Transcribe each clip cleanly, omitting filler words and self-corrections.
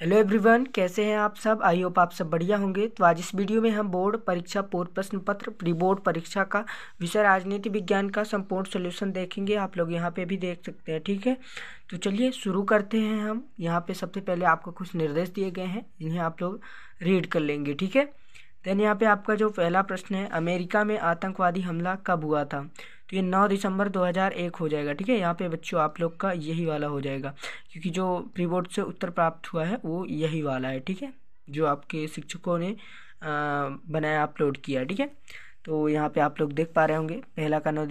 Hello everyone, कैसे हैं आप सब। आई होप आप सब बढ़िया होंगे। तो आज इस वीडियो में हम बोर्ड परीक्षा पूर्व प्रश्न पत्र प्री बोर्ड परीक्षा का विषय राजनीति विज्ञान का संपूर्ण सलूशन देखेंगे। आप लोग यहाँ पे भी देख सकते हैं, ठीक है। तो चलिए शुरू करते हैं। हम यहाँ पे सबसे पहले आपको कुछ निर्देश दिए गए हैं, इन्हें आप लोग रीड कर लेंगे, ठीक है। देन यहाँ पे आपका जो पहला प्रश्न है, अमेरिका में आतंकवादी हमला कब हुआ था, तो ये 9 दिसंबर 2001 हो जाएगा, ठीक है। यहाँ पे बच्चों आप लोग का यही वाला हो जाएगा, क्योंकि जो प्री बोर्ड से उत्तर प्राप्त हुआ है वो यही वाला है, ठीक है, जो आपके शिक्षकों ने बनाया अपलोड किया, ठीक है। तो यहाँ पे आप लोग देख पा रहे होंगे, पहला का 9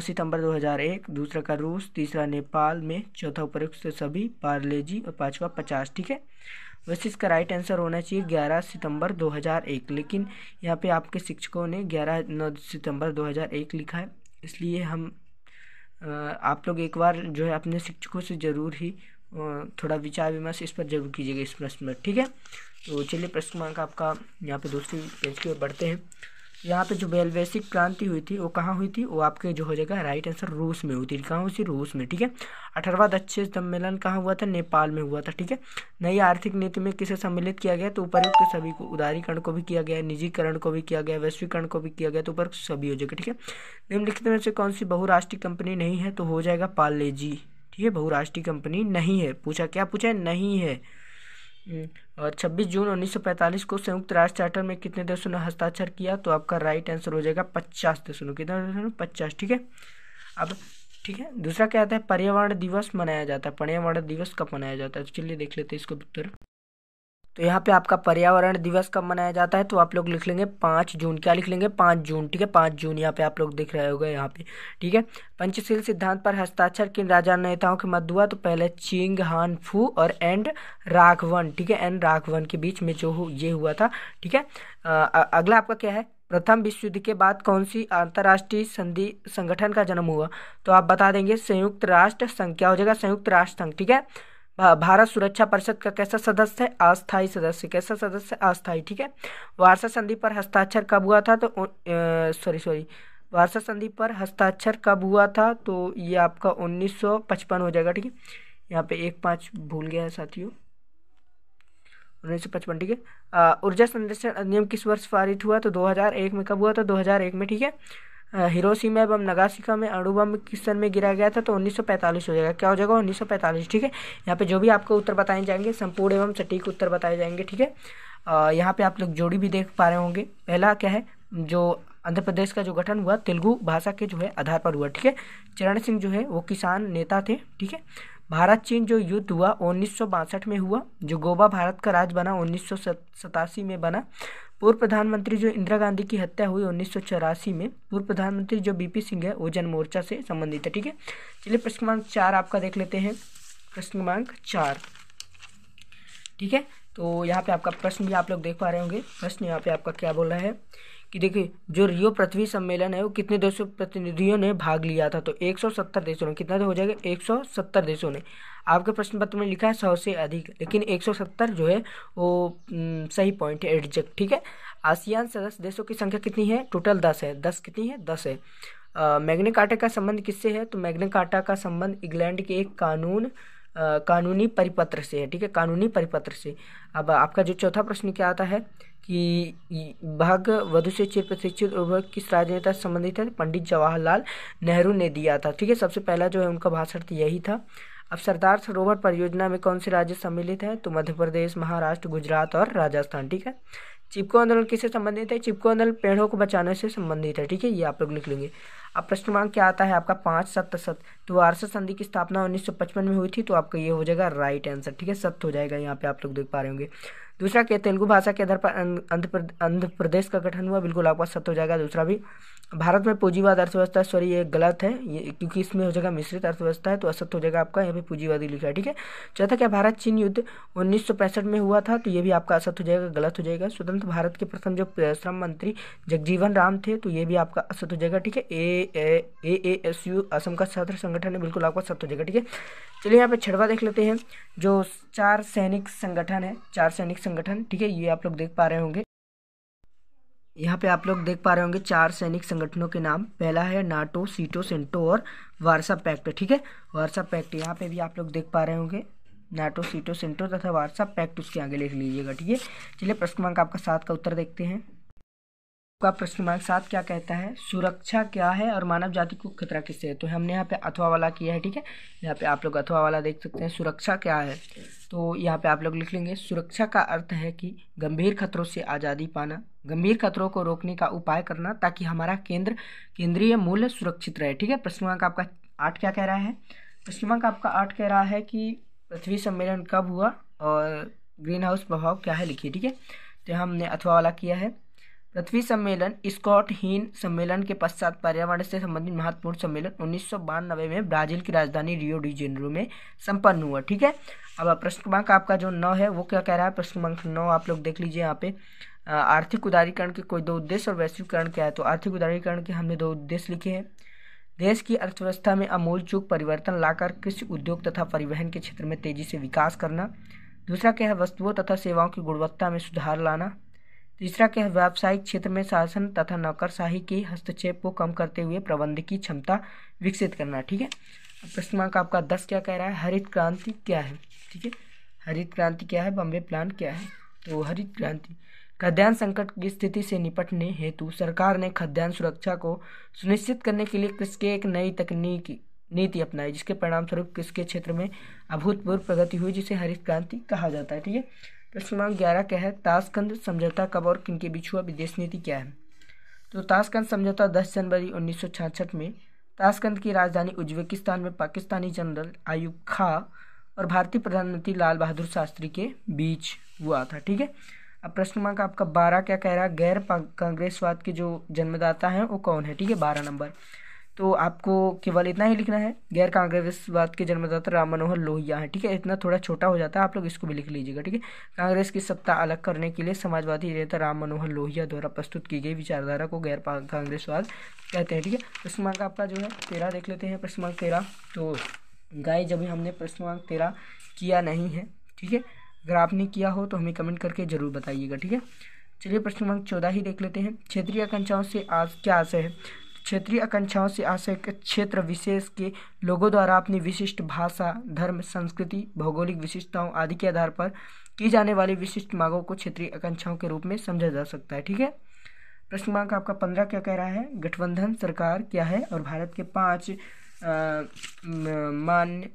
सितंबर 2001, दूसरा का रूस, तीसरा नेपाल में, चौथा उपरोक्त सभी पार्ले जी और पाँचवा 50, ठीक है। वैसे इसका राइट आंसर होना चाहिए 11 सितंबर 2001, लेकिन यहाँ पे आपके शिक्षकों ने 9 सितंबर 2001 लिखा है, इसलिए हम आप लोग एक बार जो है अपने शिक्षकों से ज़रूर ही थोड़ा विचार विमर्श इस पर जरूर कीजिएगा, इस प्रश्न में, ठीक है। तो चलिए प्रश्न क्रमांक आपका यहाँ पे दूसरी पेज की ओर बढ़ते हैं। यहाँ पे जो बेल्वेसिक क्रांति हुई थी वो कहाँ हुई थी, वो आपके जो हो जाएगा राइट आंसर रूस में हुई थी। कहाँ हुई थी? रूस में, ठीक है। 18वां दक्षिण सम्मेलन कहाँ हुआ था? नेपाल में हुआ था, ठीक है। नई आर्थिक नीति में किसे सम्मिलित किया गया? तो उपरोक्त सभी को, उदारीकरण को भी किया गया, निजीकरण को भी किया गया, वैश्वीकरण को भी किया गया, तो उपरोक्त सभी हो जाएगा, ठीक है। निम्नलिखित में से कौन सी बहुराष्ट्रीय कंपनी नहीं है, तो हो जाएगा पार्ले जी, ठीक है। बहुराष्ट्रीय कंपनी नहीं है, पूछा क्या पूछा है, नहीं है। और 26 जून 1945 को संयुक्त राष्ट्र चार्टर में कितने देशों ने हस्ताक्षर किया, तो आपका राइट आंसर हो जाएगा 50 देशों ने। कितने देशों ने? 50, ठीक है। अब ठीक है, दूसरा क्या आता है, पर्यावरण दिवस मनाया जाता है, पर्यावरण दिवस कब मनाया जाता है, तो चलिए देख लेते हैं इसको उत्तर। तो यहाँ पे आपका पर्यावरण दिवस कब मनाया जाता है, तो आप लोग लिख लेंगे 5 जून। क्या लिख लेंगे? 5 जून, ठीक है। 5 जून यहाँ पे आप लोग देख रहे होंगे यहाँ पे, ठीक है। पंचशील सिद्धांत पर हस्ताक्षर किन राजा नेताओं के मध्य हुआ, तो पहले चिंग हान फू और एंड राघवन, ठीक है, एंड राघवन के बीच में जो ये हुआ था, ठीक है। अगला आपका क्या है, प्रथम विश्व युद्ध के बाद कौन सी अंतर्राष्ट्रीय संधि संगठन का जन्म हुआ, तो आप बता देंगे संयुक्त राष्ट्र संघ। क्या हो जाएगा? संयुक्त राष्ट्र संघ, ठीक है। भारत सुरक्षा परिषद का कैसा सदस्य है? अस्थायी सदस्य। कैसा सदस्य? अस्थायी, ठीक है। वार्षा संधि पर हस्ताक्षर कब हुआ था, तो वार्षा संधि पर हस्ताक्षर कब हुआ था, तो ये आपका 1955 हो जाएगा, ठीक है। यहाँ पे 1-5 भूल गया है साथियों, 1955, ठीक है। ऊर्जा संरक्षण अधिनियम किस वर्ष पारित हुआ, तो 2001 में। कब हुआ था? 2001 में, ठीक है। हिरोशिमा एवं नागासाकी में अणु बम किस सन में गिरा गया था, तो 1945 हो जाएगा। क्या हो जाएगा? 1945, ठीक है। यहाँ पे जो भी आपको उत्तर बताए जाएंगे संपूर्ण एवं सटीक उत्तर बताए जाएंगे, ठीक है। यहाँ पे आप लोग जोड़ी भी देख पा रहे होंगे। पहला क्या है, जो आंध्र प्रदेश का जो गठन हुआ तेलुगु भाषा के जो है आधार पर हुआ, ठीक है। चरण सिंह जो है वो किसान नेता थे, ठीक है। भारत चीन जो युद्ध हुआ 1962 में हुआ, जो गोवा भारत का राज्य बना 1987 में बना। पूर्व प्रधानमंत्री जो इंदिरा गांधी की हत्या हुई 1984 में, पूर्व प्रधानमंत्री जो बीपी सिंह है वो जन मोर्चा से संबंधित है, ठीक है। चलिए प्रश्न क्रमांक 4 आपका देख लेते हैं, प्रश्न क्रमांक 4, ठीक है। तो यहाँ पे आपका प्रश्न भी आप लोग देख पा रहे होंगे। प्रश्न यहाँ पे आपका क्या बोल रहा है कि देखिए, जो रियो पृथ्वी सम्मेलन है वो कितने देशों प्रतिनिधियों ने भाग लिया था, तो 170 देशों ने। कितना हो जाएगा? 170 देशों ने। आपके प्रश्न पत्र में लिखा है 100 से अधिक, लेकिन 170 जो है वो सही पॉइंट है, एडजेक्ट, ठीक है। आसियान सदस्य देशों की संख्या कितनी है, टोटल 10 है। 10 कितनी है? 10 है। मैग्ना कार्टा का संबंध किससे है, तो मैग्ना कार्टा का संबंध इंग्लैंड के एक कानूनी परिपत्र से है, ठीक है, कानूनी परिपत्र से। अब आपका जो चौथा प्रश्न क्या आता है कि भाग वधु से चिर प्रशिक्षित उर्वरक किस राजनेता से संबंधित है, पंडित जवाहरलाल नेहरू ने दिया था, ठीक है। सबसे पहला जो है उनका भाषण यही था। अब सरदार सरोवर परियोजना में कौन से राज्य सम्मिलित हैं, तो मध्य प्रदेश, महाराष्ट्र, गुजरात और राजस्थान, ठीक है। चिपको आंदोलन किससे संबंधित है, चिपको आंदोलन पेड़ों को बचाने से संबंधित है, ठीक है, ये आप लोग लिख लेंगे। अब प्रश्न क्रमांक क्या आता है आपका 5 तो वार्षा संधि की स्थापना 1955 में हुई थी, तो आपका ये हो जाएगा राइट आंसर, ठीक है, 7 हो जाएगा। यहाँ पे आप लोग देख पा रहे होंगे। दूसरा क्या, तेलुगु भाषा के आधार पर आंध्र प्रदेश का गठन हुआ, बिल्कुल आपका 7 हो जाएगा। दूसरा भी, भारत में पूंजीवाद अर्थव्यवस्था, सॉरी ये गलत है, ये क्योंकि इसमें हो जाएगा मिश्रित अर्थव्यवस्था है, तो 7 हो जाएगा आपका, यहाँ पे पूंजीवादी लिखा है, ठीक है। चौथा क्या, भारत चीन युद्ध 1965 में हुआ था, तो ये भी आपका 7 हो जाएगा, गलत हो जाएगा। स्वतंत्र भारत के प्रथम जो श्रम मंत्री जगजीवन राम थे, तो ये भी आपका 7 हो जाएगा, ठीक है। AASU असम का छात्र संगठन है, बिल्कुल आपका 7 हो जाएगा, ठीक है। चलिए यहाँ पे 6वां देख लेते हैं, जो 4 सैनिक संगठन है, 4 सैनिक संगठन, ठीक है, ये आप लोग देख पा रहे होंगे। यहाँ पे आप लोग देख पा रहे होंगे 4 सैनिक संगठनों के नाम। पहला है नाटो, सीटो, सेंटो और वार्सा पैक्ट, ठीक है, वार्सा पैक्ट, यहाँ पे भी आप लोग देख पा रहे होंगे। नाटो, सीटो, सेंटो तथा वार्सा पैक्ट उसके आगे लिख लीजिएगा। ठीक है, चलिए प्रश्न क्रमांक आपका 7 का उत्तर देखते हैं। आपका प्रश्न क्रमांक 7 क्या कहता है, सुरक्षा क्या है और मानव जाति को खतरा किससे है। तो हमने यहाँ पे अथवा वाला किया है। ठीक है, यहाँ पे आप लोग अथवा वाला देख सकते हैं। सुरक्षा क्या है, तो यहाँ पे आप लोग लिख लेंगे सुरक्षा का अर्थ है कि गंभीर खतरों से आज़ादी पाना, गंभीर खतरों को रोकने का उपाय करना ताकि हमारा केंद्रीय मूल्य सुरक्षित रहे। ठीक है, प्रश्न क्रमांक आपका 8 क्या कह रहा है। प्रश्न क्रमांक आपका 8 कह रहा है कि पृथ्वी सम्मेलन कब हुआ और ग्रीन हाउस प्रभाव क्या है, लिखिए। ठीक है, तो हमने अथवा वाला किया है। पृथ्वी सम्मेलन स्कॉट हीन सम्मेलन के पश्चात पर्यावरण से संबंधित महत्वपूर्ण सम्मेलन 1992 में ब्राजील की राजधानी रियो डी जेनेरो में संपन्न हुआ। ठीक है, अब प्रश्न क्रमांक आपका जो 9 है वो क्या कह रहा है। प्रश्न क्रमांक 9 आप लोग देख लीजिए यहाँ पे, आर्थिक उदारीकरण के कोई दो उद्देश्य और वैश्वीकरण क्या है। तो आर्थिक उदारीकरण के हमने दो उद्देश्य लिखे हैं, देश की अर्थव्यवस्था में अमूलचूल परिवर्तन लाकर कृषि, उद्योग तथा परिवहन के क्षेत्र में तेजी से विकास करना। दूसरा क्या है, वस्तुओं तथा सेवाओं की गुणवत्ता में सुधार लाना। तीसरा क्या है, व्यावसायिक क्षेत्र में शासन तथा नौकरशाही के हस्तक्षेप को कम करते हुए प्रबंधकीय क्षमता विकसित करना। ठीक है, प्रश्न क्रमांक आपका 10 क्या कह रहा है, हरित क्रांति क्या है। ठीक है, हरित क्रांति क्या है, बॉम्बे प्लान क्या है। तो हरित क्रांति, खाद्यान्न संकट की स्थिति से निपटने हेतु सरकार ने खाद्यान्न सुरक्षा को सुनिश्चित करने के लिए कृषि की एक नई तकनीकी नीति अपनाई, जिसके परिणामस्वरूप कृषि के क्षेत्र में अभूतपूर्व प्रगति हुई, जिसे हरित क्रांति कहा जाता है। ठीक है, प्रश्न क्रमांक 11 क्या है, ताशकंद समझौता कब और किनके बीच हुआ, विदेश नीति क्या है। तो ताशकंद समझौता 10 जनवरी 1966 में ताशकंद की राजधानी उज्बेकिस्तान में पाकिस्तानी जनरल आयुब खां और भारतीय प्रधानमंत्री लाल बहादुर शास्त्री के बीच हुआ था। ठीक है, अब प्रश्न क्रमांक आपका 12 क्या कह रहा है, गैर कांग्रेसवाद के जो जन्मदाता हैं वो कौन है। ठीक है, 12 नंबर, तो आपको केवल इतना ही लिखना है, गैर कांग्रेसवाद के जन्मदाता राम मनोहर लोहिया है। ठीक है, इतना थोड़ा छोटा हो जाता है, आप लोग इसको भी लिख लीजिएगा। ठीक है, कांग्रेस की सत्ता अलग करने के लिए समाजवादी नेता राम मनोहर लोहिया द्वारा प्रस्तुत की गई विचारधारा को गैर कांग्रेसवाद कहते हैं। ठीक है, प्रश्न क्रमांक आपका जो है 13 देख लेते हैं। प्रश्न क्रमांक 13, तो गाइस अभी हमने प्रश्न क्रमांक 13 किया नहीं है। ठीक है, अगर आपने किया हो तो हमें कमेंट करके जरूर बताइएगा। ठीक है, चलिए प्रश्न क्रमांक 14 ही देख लेते हैं। क्षेत्रीय आकांक्षाओं से आज क्या आशय है। क्षेत्रीय आकांक्षाओं से आशय क्षेत्र विशेष के लोगों द्वारा अपनी विशिष्ट भाषा, धर्म, संस्कृति, भौगोलिक विशिष्टताओं आदि के आधार पर की जाने वाली विशिष्ट मांगों को क्षेत्रीय आकांक्षाओं के रूप में समझा जा सकता है। ठीक है, प्रश्न क्रमांक आपका 15 क्या कह रहा है, गठबंधन सरकार क्या है और भारत के 5 मान्य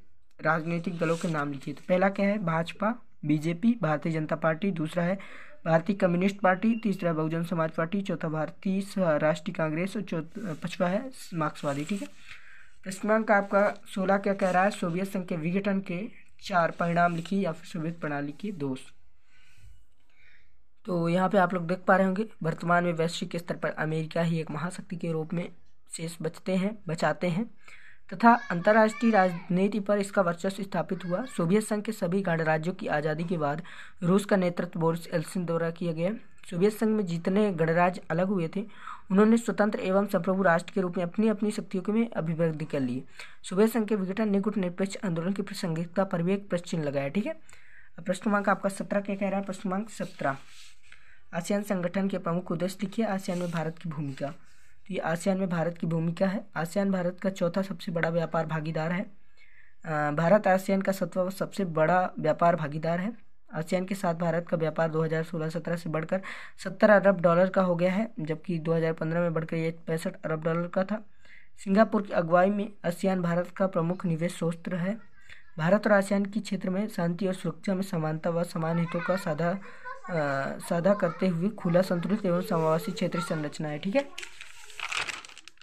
राजनीतिक दलों के नाम लिखिए। तो पहला क्या है, भाजपा, बीजेपी, भारतीय जनता पार्टी। दूसरा है भारतीय कम्युनिस्ट पार्टी। तीसरा बहुजन समाज पार्टी। चौथा भारतीय राष्ट्रीय कांग्रेस और पांचवा है मार्क्सवादी। ठीक है, प्रश्न क्रमांक आपका 16 क्या कह रहा है, सोवियत संघ के विघटन के 4 परिणाम लिखिए या फिर सोवियत प्रणाली के दोष। तो यहाँ पे आप लोग देख पा रहे होंगे वर्तमान में वैश्विक स्तर पर अमेरिका ही एक महाशक्ति के रूप में शेष बचाते हैं तथा अंतर्राष्ट्रीय राजनीति पर इसका वर्चस्व स्थापित हुआ। सोवियत संघ के सभी गणराज्यों की आज़ादी के बाद रूस का नेतृत्व बोरिस एल्सिन द्वारा किया गया। सोवियत संघ में जितने गणराज्य अलग हुए थे उन्होंने स्वतंत्र एवं संप्रभु राष्ट्र के रूप में अपनी अपनी शक्तियों में अभिवृद्धि कर ली। सोवियत संघ के विघटन ने गुट निरपेक्ष आंदोलन की प्रासंगिकता पर भी एक प्रश्न चिन्ह लगाया। ठीक है, प्रश्न क्रमांक आपका 17 क्या कह रहा है। प्रश्न क्रमांक 17, आसियान संगठन के प्रमुख उद्देश्य लिखिए। आसियान में भारत की भूमिका। ये आसियान में भारत की भूमिका है। आसियान भारत का चौथा सबसे बड़ा व्यापार भागीदार है। भारत आसियान का 7वां सबसे बड़ा व्यापार भागीदार है। आसियान के साथ भारत का व्यापार 2016-17 से बढ़कर 70 अरब डॉलर का हो गया है, जबकि 2015 में बढ़कर ये 65 अरब डॉलर का था। सिंगापुर की अगुवाई में आसियान भारत का प्रमुख निवेश स्रोत है। भारत और आसियान की क्षेत्र में शांति और सुरक्षा में समानता व समान हितों का साझा करते हुए खुला, संतुलित एवं समावेशी क्षेत्रीय संरचना है। ठीक है,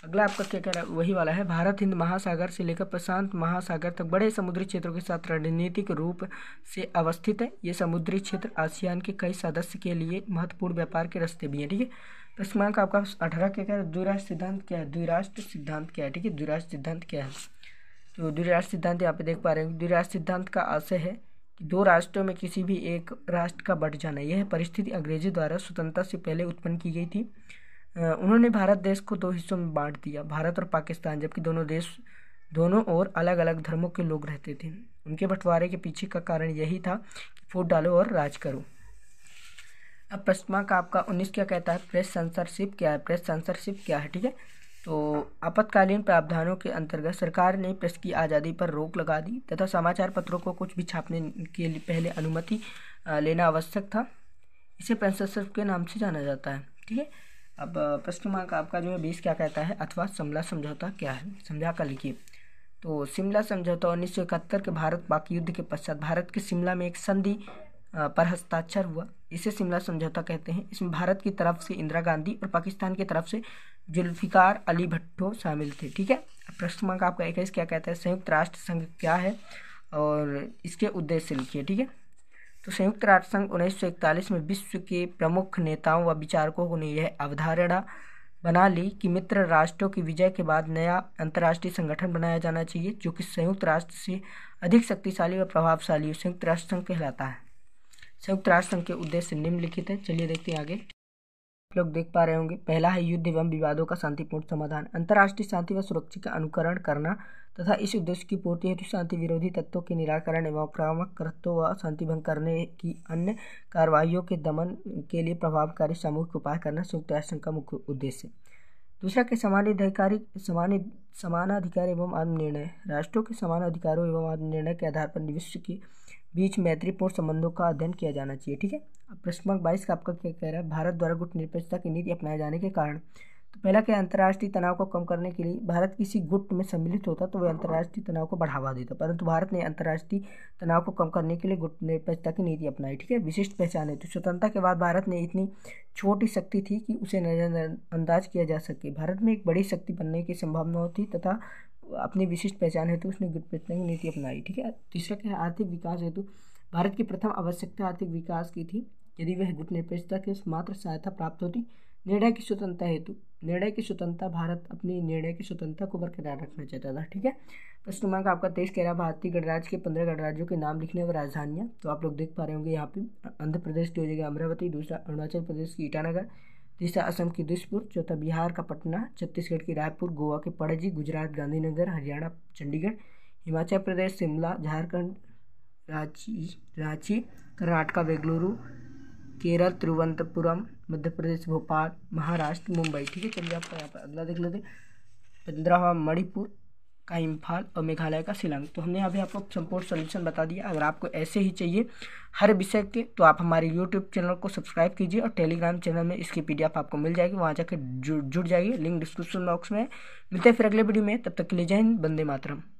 अगला आपका क्या कह रहा है, वही वाला है। भारत हिंद महासागर से लेकर प्रशांत महासागर तक बड़े समुद्री क्षेत्रों के साथ रणनीतिक रूप से अवस्थित है। ये समुद्री क्षेत्र आसियान के कई सदस्य के लिए महत्वपूर्ण व्यापार के रास्ते भी हैं। ठीक है, प्रश्न क्रमांक आपका 18 क्या कह रहा है, द्विराष्ट्र सिद्धांत क्या है। द्विराष्ट्र सिद्धांत क्या है। ठीक है, द्विराष्ट्र सिद्धांत क्या है। तो द्विराष्ट्र सिद्धांत यहाँ पे देख पा रहे हैं। द्विराष्ट्र सिद्धांत का आशय है कि दो राष्ट्रों में किसी भी एक राष्ट्र का बंट जाना। यह परिस्थिति अंग्रेजों द्वारा स्वतंत्रता से पहले उत्पन्न की गई थी। उन्होंने भारत देश को 2 हिस्सों में बांट दिया, भारत और पाकिस्तान, जबकि दोनों ओर अलग अलग धर्मों के लोग रहते थे। उनके बंटवारे के पीछे का कारण यही था कि फूट डालो और राज करो। अब प्रश्न क्रमांक आपका 19 क्या कहता है, प्रेस सेंसरशिप क्या है। प्रेस सेंसरशिप क्या है। ठीक है, तो आपातकालीन प्रावधानों के अंतर्गत सरकार ने प्रेस की आज़ादी पर रोक लगा दी तथा समाचार पत्रों को कुछ भी छापने के लिए पहले अनुमति लेना आवश्यक था। इसे censorship के नाम से जाना जाता है। ठीक है, अब प्रश्न क्रमांक आपका जो है 20 क्या कहता है अथवा शिमला समझौता क्या है, समझा कर लिखिए। तो शिमला समझौता 1971 के भारत पाक युद्ध के पश्चात भारत के शिमला में एक संधि पर हस्ताक्षर हुआ, इसे शिमला समझौता कहते हैं। इसमें भारत की तरफ से इंदिरा गांधी और पाकिस्तान की तरफ से जुल्फिकार अली भुट्टो शामिल थे। ठीक है, प्रश्न क्रमांक आपका 21 क्या कहता है संयुक्त राष्ट्र संघ क्या है और इसके उद्देश्य लिखिए। ठीक है, तो संयुक्त राष्ट्र संघ 1941 में विश्व के प्रमुख नेताओं व विचारकों ने यह अवधारणा बना ली कि मित्र राष्ट्रों की विजय के बाद नया अंतर्राष्ट्रीय संगठन बनाया जाना चाहिए जो कि संयुक्त राष्ट्र से अधिक शक्तिशाली व प्रभावशाली संयुक्त राष्ट्र संघ कहलाता है। संयुक्त राष्ट्र संघ के उद्देश्य निम्नलिखित है। चलिए देखते हैं आगे, लोग देख पा रहे होंगे। पहला है युद्ध एवं विवादों का शांतिपूर्ण समाधान, अंतर्राष्ट्रीय शांति व सुरक्षा का अनुकरण करना तथा इस उद्देश्य की पूर्ति हेतु शांति विरोधी तत्वों के निराकरण एवं आक्रामक कृत्यों व शांति भंग करने की अन्य कार्रवाइयों के दमन के लिए प्रभावकारी सामूहिक उपाय करना संयुक्त राष्ट्र संघ का मुख्य उद्देश्य। दूसरा के समानाधिकार एवं आत्मनिर्णय, राष्ट्रों के समान अधिकारों एवं आत्मनिर्णय के आधार पर विश्व के बीच मैत्रीपूर्ण संबंधों का अध्ययन किया जाना चाहिए। ठीक है, अब प्रश्न क्रमांक 22 का आपका क्या कह रहा है भारत द्वारा गुट निरपेक्षता की नीति अपनाए जाने के कारण। तो पहला क्या अंतर्राष्ट्रीय तनाव को कम करने के लिए भारत किसी गुट में सम्मिलित होता तो वह अंतर्राष्ट्रीय तनाव को बढ़ावा देता, परंतु भारत ने अंतर्राष्ट्रीय तनाव को कम करने के लिए गुट निरपेक्षता की नीति अपनाई। ठीक है, विशिष्ट पहचान है, तो स्वतंत्रता के बाद भारत में इतनी छोटी शक्ति थी कि उसे नजरअंदाज किया जा सके। भारत में एक बड़ी शक्ति बनने की संभावना थी तथा अपनी विशिष्ट पहचान हेतु उसने गुट निरपेक्षता की नीति अपनाई। ठीक है, तीसरा क्या है आर्थिक विकास हेतु, भारत की प्रथम आवश्यकता आर्थिक विकास की थी, यदि वह गुट निरपेक्षता के मात्र सहायता प्राप्त होती। निर्णय की स्वतंत्रता हेतु, निर्णय की स्वतंत्रता, भारत अपनी निर्णय की स्वतंत्रता को बरकरार रखना चाहता था। ठीक है, प्रश्न क्रमांक आपका 23 कह रहा भारतीय गणराज्य के 15 गणराज्यों के नाम लिखने व राजधानियाँ। तो आप लोग देख पा रहे होंगे यहाँ पे आंध्र प्रदेश की हो जाएगा अमरावती, दूसरा अरुणाचल प्रदेश की ईटानगर, तीसरा असम की दिसपुर, चौथा बिहार का पटना, छत्तीसगढ़ की रायपुर, गोवा के पणजी, गुजरात गांधीनगर, हरियाणा चंडीगढ़, हिमाचल प्रदेश शिमला, झारखंड रांची, कर्नाटका बेंगलुरु, केरल तिरुवनंतपुरम, मध्य प्रदेश भोपाल, महाराष्ट्र मुंबई। ठीक है, चलिए आपका यहाँ पर अगला देख लेते हैं 15वां मणिपुर का इम्फाल और मेघालय का शिलांग। तो हमने अभी आपको संपूर्ण सोल्यूशन बता दिया। अगर आपको ऐसे ही चाहिए हर विषय के तो आप हमारे YouTube चैनल को सब्सक्राइब कीजिए और टेलीग्राम चैनल में इसकी PDF आपको मिल जाएगी, वहाँ जाकर जुड़ जाइए, लिंक डिस्क्रिप्शन बॉक्स में। मिलते हैं फिर अगले वीडियो में, तब तक के लिए जय हिंद, वंदे मातरम।